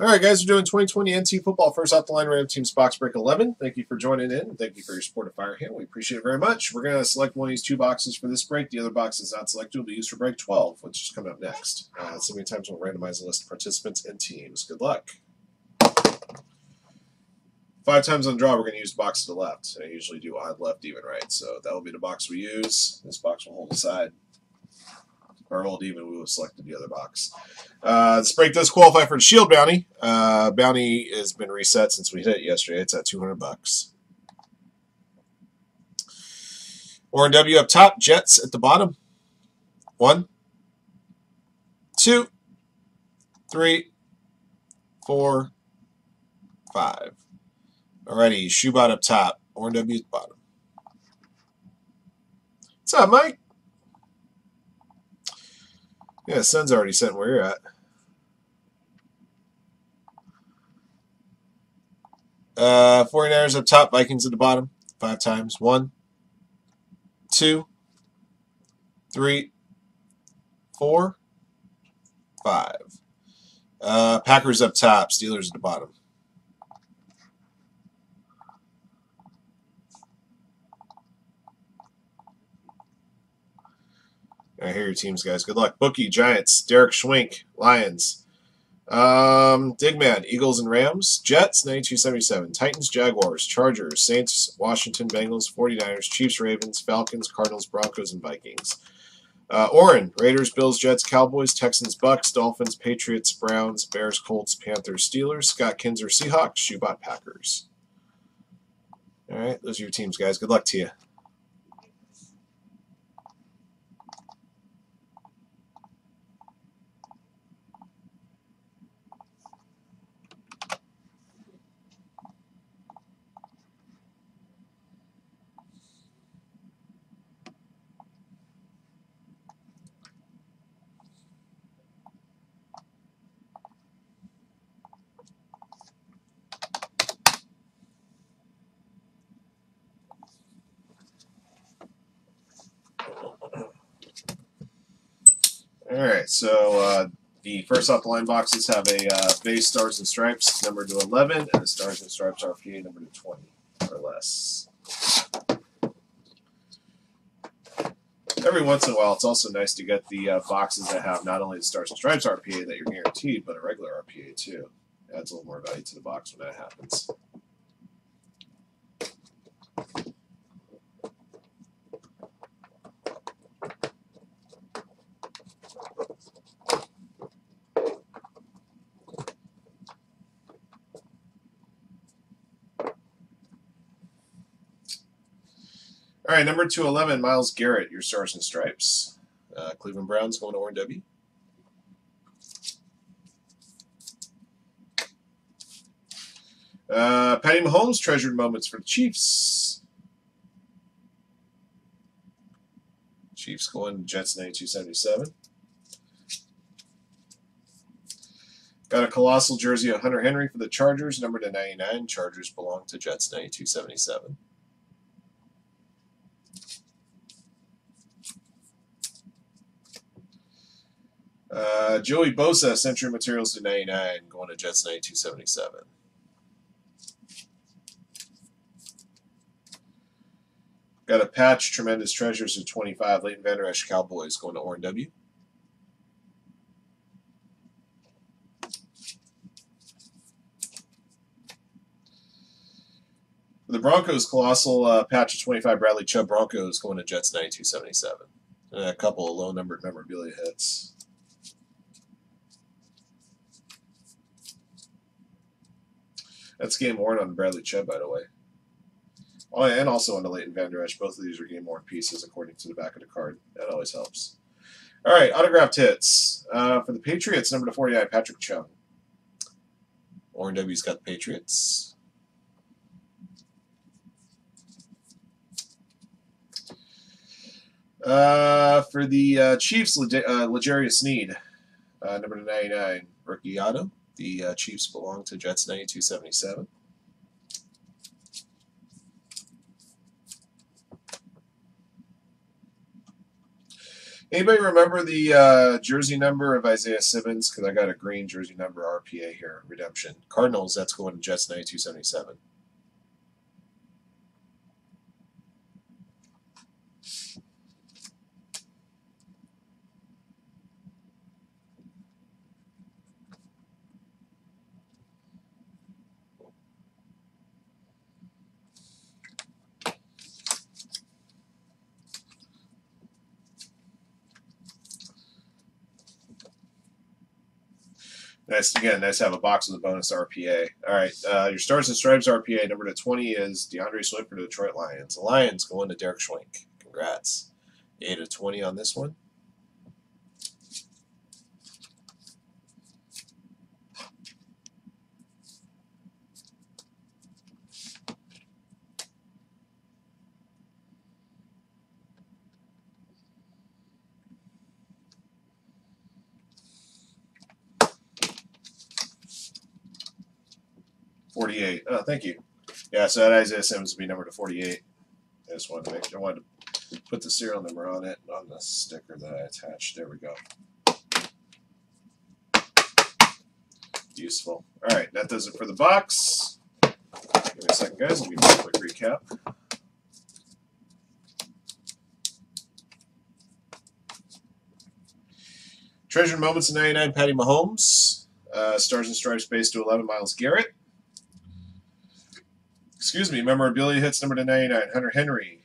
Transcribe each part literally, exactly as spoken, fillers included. All right, guys, we're doing twenty twenty N T football. First off the line, Random Teams Box Break eleven. Thank you for joining in. Thank you for your support of Firehand. We appreciate it very much. We're going to select one of these two boxes for this break. The other box is not selected. Will be used for break twelve, which is coming up next. Uh, so many times we'll randomize a list of participants and teams. Good luck. Five times on the draw, we're going to use the box to the left. I usually do odd left, even right. So that will be the box we use. This box will hold aside. Or old even, we would have selected the other box. Uh, this break does qualify for the Shield Bounty. Uh, bounty has been reset since we hit it yesterday. It's at two hundred bucks. Orange W up top, Jets at the bottom. One, two, three, four, five. Alrighty, Shoebot up top, Orange W at the bottom. What's up, Mike? Yeah, Sun's already sent where you're at. Uh, forty-niners up top, Vikings at the bottom. Five times. One, two, three, four, five. Uh, Packers up top, Steelers at the bottom. I hear your teams, guys. Good luck. Bookie, Giants. Derek Schwink, Lions. Um, Digman, Eagles and Rams. Jets, ninety-two seventy-seven. Titans, Jaguars. Chargers, Saints, Washington, Bengals, forty-niners, Chiefs, Ravens, Falcons, Cardinals, Broncos, and Vikings. Uh, Oren, Raiders, Bills, Jets, Cowboys, Texans, Bucks, Dolphins, Patriots, Browns, Bears, Colts, Panthers, Steelers. Scott Kinzer, Seahawks. Shoebot, Packers. All right. Those are your teams, guys. Good luck to you. Alright, so uh, the first off the line boxes have a uh, base Stars and Stripes numbered to eleven, and the Stars and Stripes R P A numbered to twenty or less. Every once in a while, it's also nice to get the uh, boxes that have not only the Stars and Stripes R P A that you're guaranteed, but a regular R P A too. Adds a little more value to the box when that happens. All right, number two eleven, Myles Garrett, your Stars and Stripes. Uh, Cleveland Browns going to Orange W. Uh, Patty Mahomes, Treasured Moments for the Chiefs. Chiefs going to Jets, ninety-two seventy-seven. Got a colossal jersey of Hunter Henry for the Chargers, number to ninety-nine. Chargers belong to Jets, ninety-two seventy-seven. Uh, Joey Bosa, Century Materials to ninety-nine, going to Jets ninety-two seventy-seven. Got a patch, Tremendous Treasures to twenty-five, Leighton Vander Esch, Cowboys, going to Orange W. The Broncos, Colossal uh, patch to twenty-five, Bradley Chubb, Broncos, going to Jets ninety-two seventy-seven. And a couple of low-numbered memorabilia hits. That's game worn on Bradley Chubb, by the way. Oh, and also on the Leighton Vander Esch. Both of these are game worn pieces according to the back of the card. That always helps. All right, autographed hits. Uh, for the Patriots, number to forty-nine, Patrick Chung. Orange W's got the Patriots. Uh, for the uh, Chiefs, uh, L'Jarius Sneed, uh, number to ninety-nine, rookie auto. The uh, Chiefs belong to Jets ninety-two seventy-seven. Anybody remember the uh, jersey number of Isaiah Simmons? Because I got a green jersey number R P A here. Redemption. Cardinals, that's going to Jets ninety-two seventy-seven. Nice, again, nice to have a box with a bonus R P A. All right, uh, your Stars and Stripes R P A, number to twenty is DeAndre Swift for the Detroit Lions. The Lions going to Derek Schwenk. Congrats. eight of twenty on this one. forty-eight. Oh, thank you. Yeah, so that Isaiah Simmons will be numbered to forty-eight. I just wanted to make sure. I wanted to put the serial number on it, on the sticker that I attached. There we go. Useful. All right, that does it for the box. Give me a second, guys. Let me do a quick recap. Treasured Moments in ninety-nine, Patty Mahomes. Uh, Stars and Stripes base to eleven, Myles Garrett. Excuse me, memorabilia hits number to ninety-nine, Hunter Henry,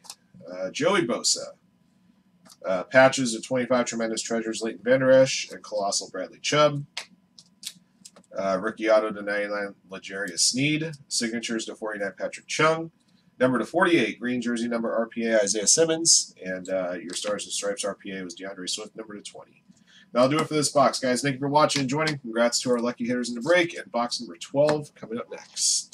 uh, Joey Bosa, uh, patches of twenty-five, Tremendous Treasures, Leighton Vander Esch, and Colossal Bradley Chubb, uh, rookie auto to ninety-nine, L'Jarius Sneed, signatures to forty-nine, Patrick Chung, number to forty-eight, green jersey number R P A, Isaiah Simmons, and uh, your Stars and Stripes R P A was DeAndre Swift, number to twenty. That'll do it for this box, guys. Thank you for watching and joining. Congrats to our lucky hitters in the break, and box number twelve coming up next.